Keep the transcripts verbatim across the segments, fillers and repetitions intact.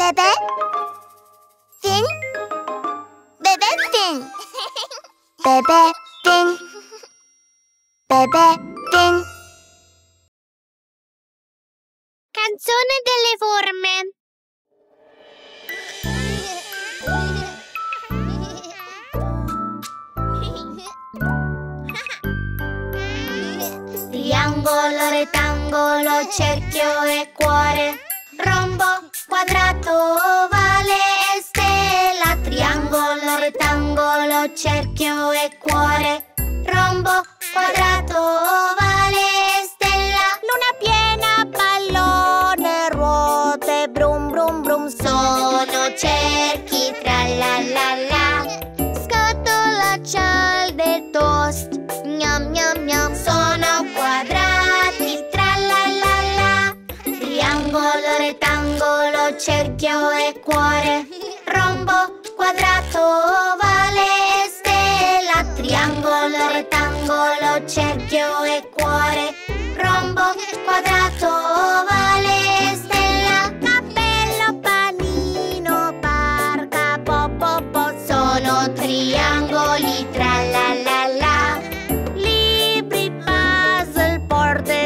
Bebefinn, Bebefinn, Bebefinn, Bebefinn. Canzone delle forme. Triangolo, rettangolo, cerchio e cuore, rombo, quadrato, ovale e stella. Triangolo, rettangolo, cerchio e cuore, rombo, quadrato, ovale e stella. Luna piena, pallone, ruote, brum brum brum. Sono cerchi, tra la la la. Scatola, cialde, toast, gnam gnam gnam. Sono quadrati, tra la la la. Triangolo, rettangolo, cerchio e cuore, rombo, quadrato, ovale e stella. Triangolo, rettangolo, cerchio e cuore, rombo, quadrato, ovale e stella. Cappello, panino, barca, po po po. Sono triangoli, tra la la la. Libri, puzzle, porte,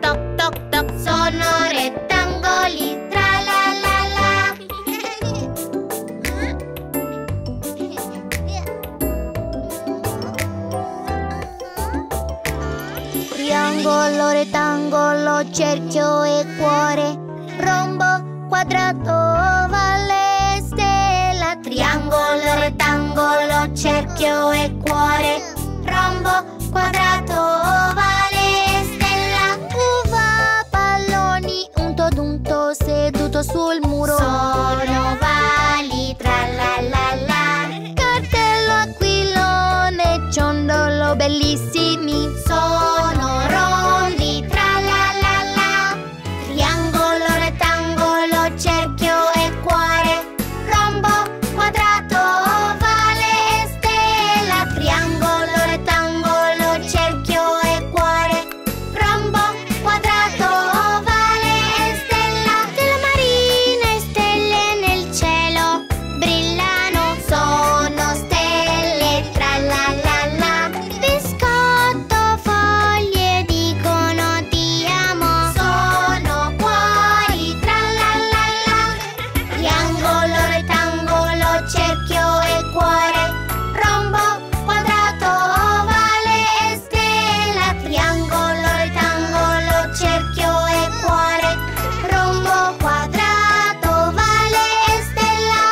toc toc toc. Sono rettangoli, tra la la la. Triangolo, rettangolo, cerchio e cuore, rombo, quadrato, ovale e stella. Triangolo, rettangolo, cerchio e cuore, rombo, quadrato, ovale e stella. Uva, palloni, unto dunto, seduto sul muro. Sono ovali, tra la la la. Cartello, aquilone, ciondolo, bellissimi. Sono rondi, tra la la la. Triangolo, rettangolo, cerchio e cuore, rombo, quadrato, ovale e stella. Triangolo, rettangolo, cerchio e cuore, rombo, quadrato, ovale e stella. Stella marina e stelle nel cielo brillano. Sono stelle, tra la la la. Biscotto, foglie dicono ti amo. Sono cuori, tra la la la. Triangolo, rettangolo, cerchio e cuore, rombo, quadrato, ovale e stella. Triangolo, rettangolo, cerchio e cuore, rombo, quadrato, ovale e stella.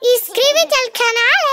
Iscriviti al canale!